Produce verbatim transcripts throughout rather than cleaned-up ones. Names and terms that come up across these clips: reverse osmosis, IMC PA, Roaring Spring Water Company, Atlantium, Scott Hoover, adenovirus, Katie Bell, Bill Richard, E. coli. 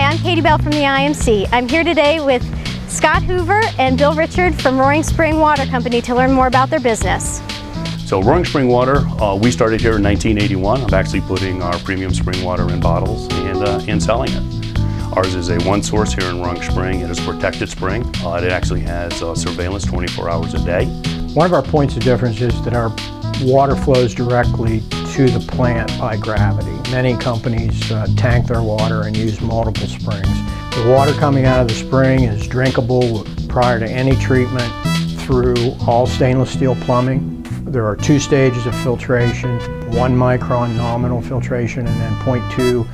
Hi, I'm Katie Bell from the I M C. I'm here today with Scott Hoover and Bill Richard from Roaring Spring Water Company to learn more about their business. So Roaring Spring Water, uh, we started here in nineteen eighty-one. I'm actually putting our premium spring water in bottles and, uh, and selling it. Ours is a one source here in Roaring Spring. It is protected spring. Uh, it actually has uh, surveillance twenty-four hours a day. One of our points of difference is that our water flows directly to the plant by gravity. Many companies uh, tank their water and use multiple springs. The water coming out of the spring is drinkable prior to any treatment through all stainless steel plumbing. There are two stages of filtration, one micron nominal filtration and then zero point two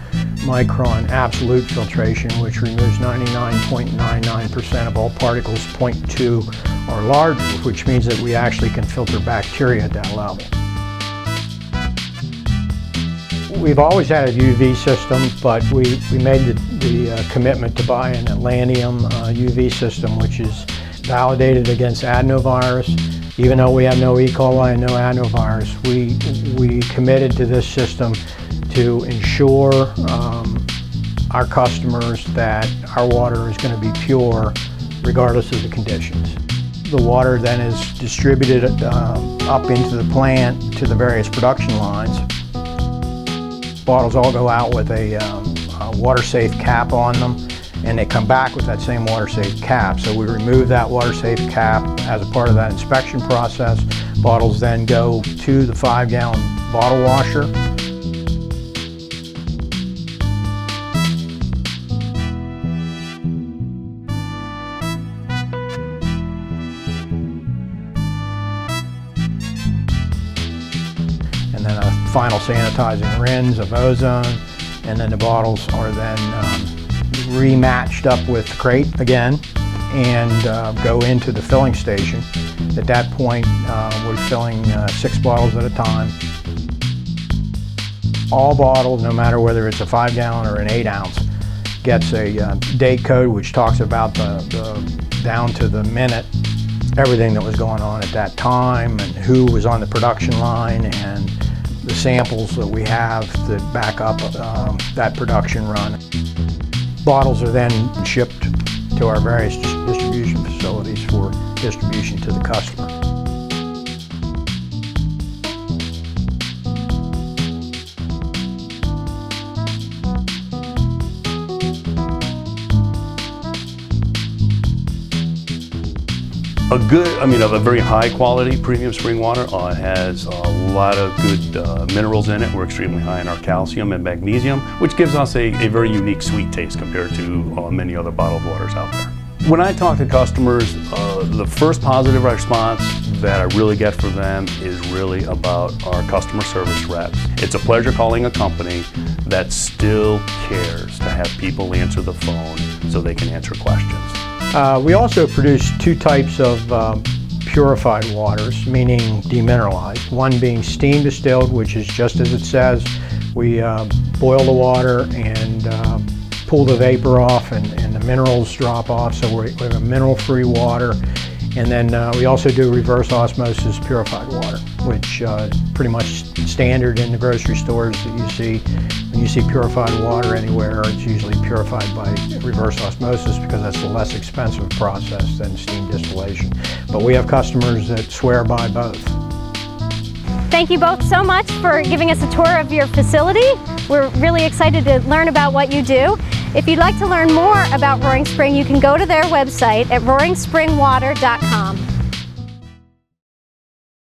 micron absolute filtration, which removes ninety-nine point nine nine percent of all particles zero point two or larger, which means that we actually can filter bacteria at that level. We've always had a U V system, but we, we made the, the uh, commitment to buy an Atlantium uh, U V system, which is validated against adenovirus. Even though we have no E. coli and no adenovirus, we, we committed to this system to ensure um, our customers that our water is going to be pure regardless of the conditions. The water then is distributed uh, up into the plant to the various production lines. Bottles all go out with a, um, a water-safe cap on them, and they come back with that same water-safe cap. So we remove that water-safe cap as a part of that inspection process. Bottles then go to the five-gallon bottle washer. And then a final sanitizing rinse of ozone, and then the bottles are then um, rematched up with the crate again and uh, go into the filling station. At that point, uh, we're filling uh, six bottles at a time. All bottles, no matter whether it's a five gallon or an eight ounce, gets a uh, date code which talks about the, the down to the minute, everything that was going on at that time and who was on the production line and the samples that we have that back up um, that production run. Bottles are then shipped to our various distribution facilities for distribution to the customer. A good, I mean, of a very high quality premium spring water uh, has a lot of good uh, minerals in it. We're extremely high in our calcium and magnesium, which gives us a, a very unique sweet taste compared to uh, many other bottled waters out there. When I talk to customers, uh, the first positive response that I really get from them is really about our customer service reps. It's a pleasure calling a company that still cares to have people answer the phone so they can answer questions. Uh, we also produce two types of uh, purified waters, meaning demineralized. One being steam distilled, which is just as it says. We uh, boil the water and uh, pull the vapor off and, and the minerals drop off, so we have a mineral-free water. And then uh, we also do reverse osmosis purified water, which uh, is pretty much standard in the grocery stores that you see. When you see purified water anywhere, it's usually purified by reverse osmosis because that's a less expensive process than steam distillation. But we have customers that swear by both. Thank you both so much for giving us a tour of your facility. We're really excited to learn about what you do. If you'd like to learn more about Roaring Spring, you can go to their website at roaring spring water dot com.